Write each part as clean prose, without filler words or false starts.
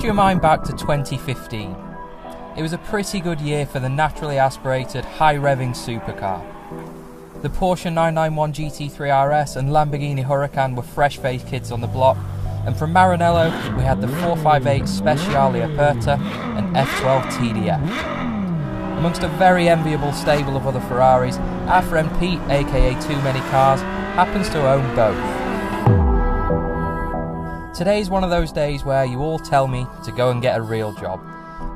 cast your mind back to 2015. It was a pretty good year for the naturally aspirated, high-revving supercar. The Porsche 991 GT3 RS and Lamborghini Huracan were fresh-faced kids on the block, and from Maranello we had the 458 Speciale Aperta and F12 TDF. Amongst a very enviable stable of other Ferraris, our friend Pete, aka Too Many Cars, happens to own both. Today's one of those days where you all tell me to go and get a real job,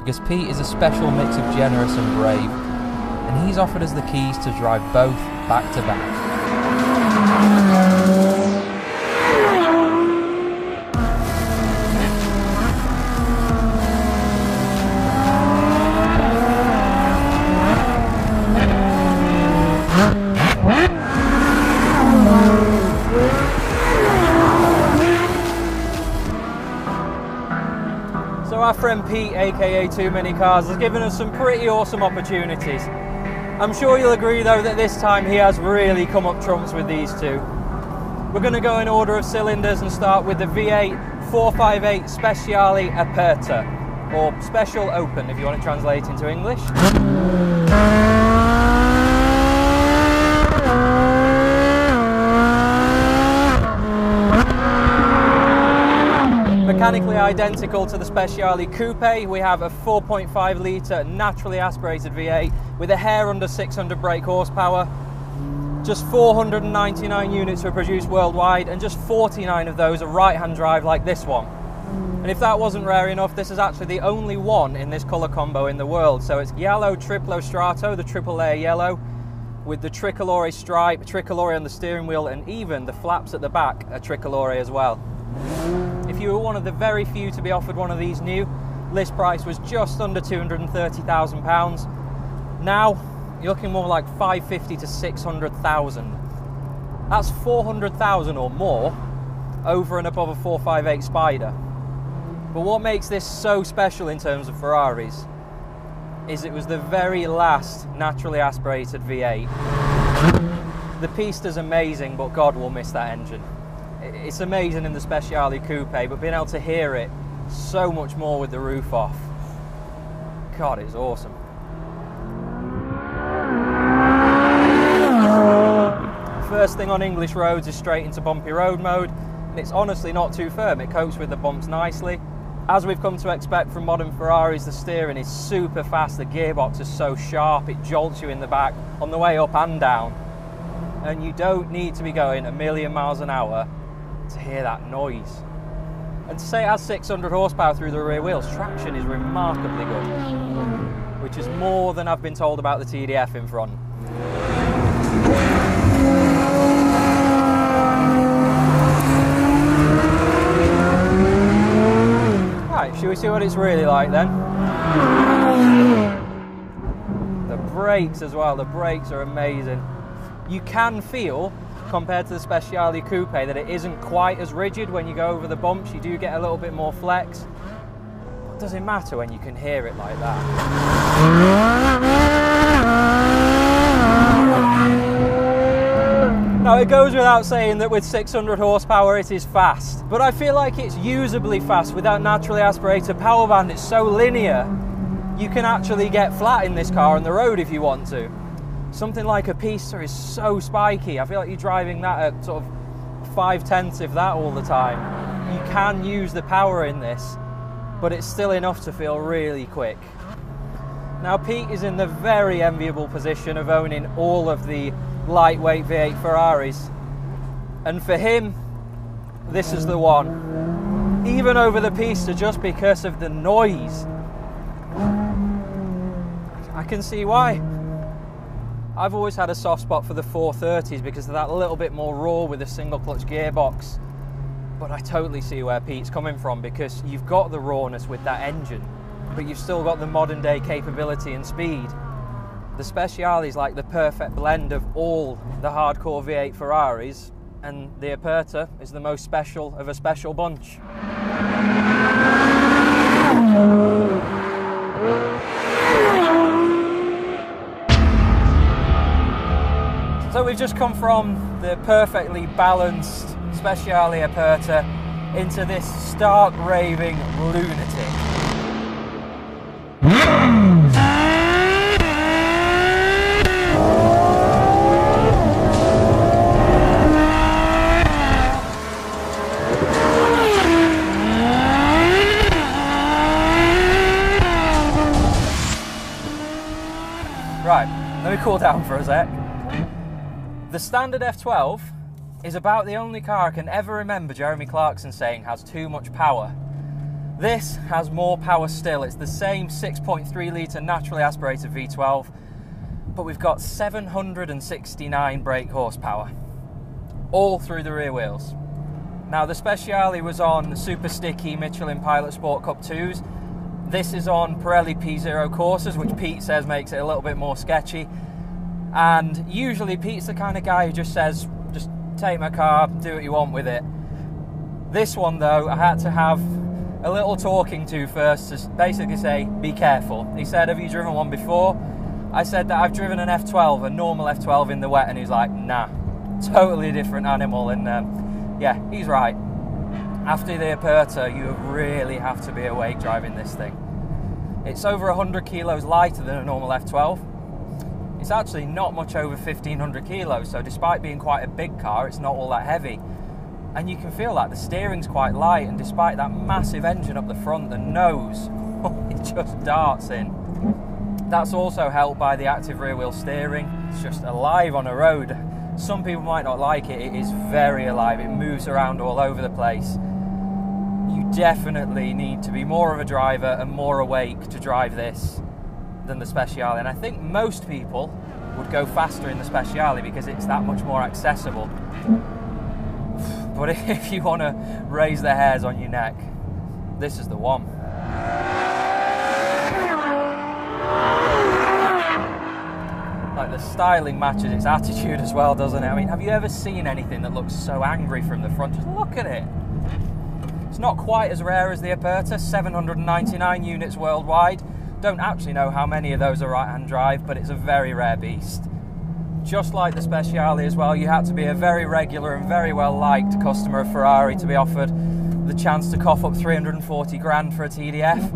because Pete is a special mix of generous and brave, and he's offered us the keys to drive both back to back. So our friend Pete, aka Too Many Cars, has given us some pretty awesome opportunities. I'm sure you'll agree though that this time he has really come up trumps with these two. We're going to go in order of cylinders and start with the V8 458 Speciale Aperta, or Special Open if you want to translate into English. Mechanically identical to the Speciale Coupe, we have a 4.5 litre naturally aspirated V8 with a hair under 600 brake horsepower. Just 499 units were produced worldwide, and just 49 of those are right-hand drive like this one. And if that wasn't rare enough, this is actually the only one in this colour combo in the world. So it's Giallo Triplo Strato, the triple layer yellow, with the tricolore stripe, tricolore on the steering wheel, and even the flaps at the back are tricolore as well. If you were one of the very few to be offered one of these new, list price was just under £230,000. Now you're looking more like 550 to 600,000. That's 400,000 or more over and above a 458 Spyder. But what makes this so special in terms of Ferraris is it was the very last naturally aspirated V8. The Pista's amazing, but God will miss that engine. It's amazing in the Speciale Coupe, but being able to hear it so much more with the roof off, God, it's awesome. First thing on English roads is straight into bumpy road mode, and it's honestly not too firm, it copes with the bumps nicely. As we've come to expect from modern Ferraris, the steering is super fast, the gearbox is so sharp, it jolts you in the back on the way up and down. And you don't need to be going 1,000,000 miles an hour to hear that noise. And to say it has 600 horsepower through the rear wheels, traction is remarkably good, which is more than I've been told about the TDF in front. Shall we see what it's really like then? The brakes as well, the brakes are amazing. You can feel, compared to the Speciale Coupe, that it isn't quite as rigid when you go over the bumps, you do get a little bit more flex. But does it matter when you can hear it like that? Now it goes without saying that with 600 horsepower it is fast. But I feel like it's usably fast. With that naturally aspirated power band, it's so linear, you can actually get flat in this car on the road if you want to. Something like a Pista is so spiky. I feel like you're driving that at sort of 5/10 of that all the time. You can use the power in this, but it's still enough to feel really quick. Now Pete is in the very enviable position of owning all of the lightweight V8 Ferraris. And for him, this is the one, even over the Pista, just because of the noise. I can see why. I've always had a soft spot for the 430s because of that little bit more raw with a single clutch gearbox, but I totally see where Pete's coming from, because you've got the rawness with that engine, but you've still got the modern day capability and speed. The Speciale is like the perfect blend of all the hardcore V8 Ferraris, and the Aperta is the most special of a special bunch. So we've just come from the perfectly balanced Speciale Aperta into this stark raving lunatic. Let me cool down for a sec. The standard F12 is about the only car I can ever remember Jeremy Clarkson saying has too much power. This has more power still. It's the same 6.3 litre naturally aspirated V12, but we've got 769 brake horsepower, all through the rear wheels. Now the Speciale was on super sticky Michelin Pilot Sport Cup 2s. This is on Pirelli P0 courses, which Pete says makes it a little bit more sketchy. And usually Pete's the kind of guy who just says, just take my car, do what you want with it. This one though, I had to have a little talking to first to basically say, be careful. He said, have you driven one before? I said that I've driven an F12, a normal F12 in the wet, and he's like, nah, totally different animal. And yeah, he's right. After the Aperta, you really have to be awake driving this thing. It's over 100 kilos lighter than a normal F12. It's actually not much over 1,500 kilos, so despite being quite a big car, it's not all that heavy. And you can feel that the steering's quite light, and despite that massive engine up the front, the nose, it just darts in. That's also helped by the active rear wheel steering. It's just alive on a road. Some people might not like it, it is very alive, it moves around all over the place. You definitely need to be more of a driver and more awake to drive this than the Speciale, and I think most people would go faster in the Speciale because it's that much more accessible. But if you want to raise the hairs on your neck, this is the one. Like, the styling matches its attitude as well, doesn't it? I mean, have you ever seen anything that looks so angry from the front? Just look at it. It's not quite as rare as the Aperta, 799 units worldwide. Don't actually know how many of those are right-hand drive, but it's a very rare beast. Just like the Speciale as well, you had to be a very regular and very well-liked customer of Ferrari to be offered the chance to cough up 340 grand for a TDF.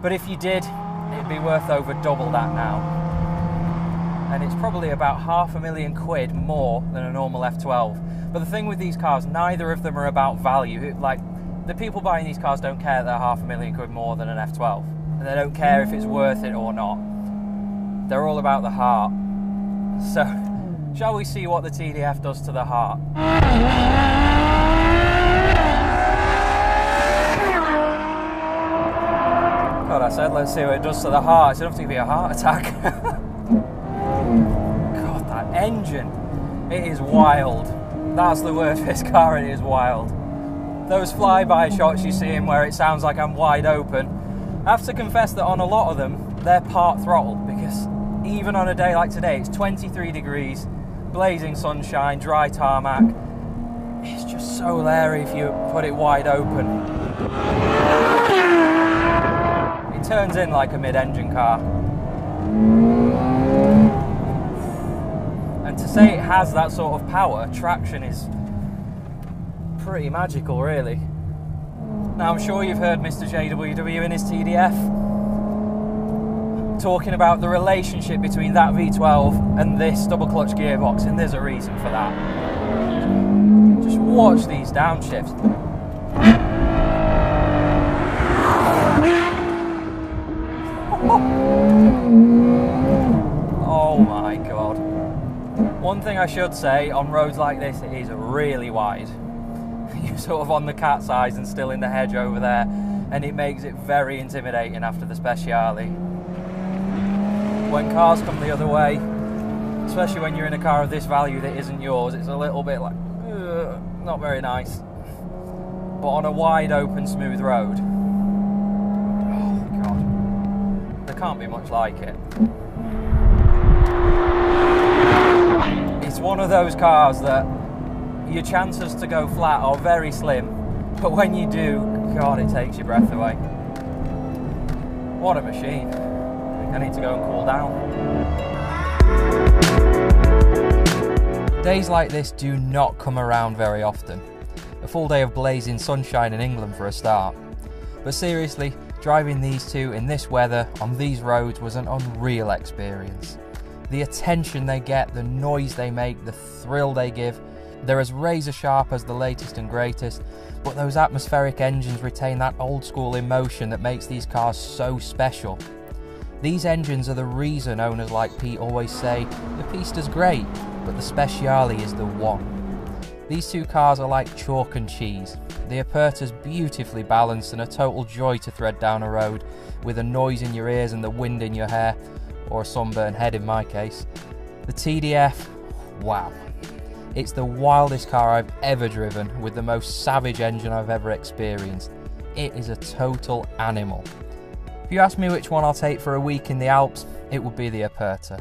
But if you did, it'd be worth over double that now. And it's probably about £500,000 more than a normal F12. But the thing with these cars, neither of them are about value. Like, the people buying these cars don't care they're £500,000 more than an F12. And they don't care if it's worth it or not. They're all about the heart. So, shall we see what the TDF does to the heart? God, I said, let's see what it does to the heart. It's enough to give you a heart attack. God, that engine, it is wild. That's the word for this car, it is wild. Those flyby shots you see in where it sounds like I'm wide open, I have to confess that on a lot of them, they're part throttle, because even on a day like today, it's 23 degrees, blazing sunshine, dry tarmac. It's just so leery if you put it wide open. It turns in like a mid-engine car. And to say it has that sort of power, traction is pretty magical, really. Now, I'm sure you've heard Mr. JWW in his TDF talking about the relationship between that V12 and this double clutch gearbox, and there's a reason for that. Just watch these downshifts. One thing I should say, on roads like this, it is really wide. You're sort of on the cat's eyes and still in the hedge over there, and it makes it very intimidating after the Speciale. When cars come the other way, especially when you're in a car of this value that isn't yours, it's a little bit like, not very nice. But on a wide open, smooth road, oh God, there can't be much like it. It's one of those cars that your chances to go flat are very slim, but when you do, God, it takes your breath away. What a machine. I need to go and cool down. Days like this do not come around very often. A full day of blazing sunshine in England for a start. But seriously, driving these two in this weather on these roads was an unreal experience. The attention they get, the noise they make, the thrill they give, they're as razor sharp as the latest and greatest, but those atmospheric engines retain that old school emotion that makes these cars so special. These engines are the reason owners like Pete always say, the Pista's great, but the Speciale is the one. These two cars are like chalk and cheese. The Aperta's beautifully balanced and a total joy to thread down a road with a noise in your ears and the wind in your hair, or a sunburned head in my case. The TDF, wow. It's the wildest car I've ever driven with the most savage engine I've ever experienced. It is a total animal. If you ask me which one I'll take for a week in the Alps, it would be the Aperta.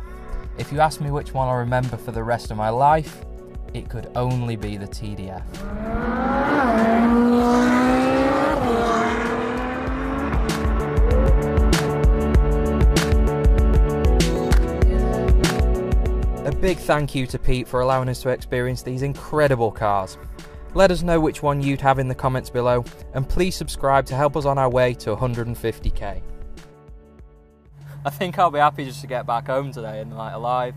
If you ask me which one I'll remember for the rest of my life, it could only be the TDF. A big thank you to Pete for allowing us to experience these incredible cars. Let us know which one you'd have in the comments below, and please subscribe to help us on our way to 150k. I think I'll be happy just to get back home today and like alive.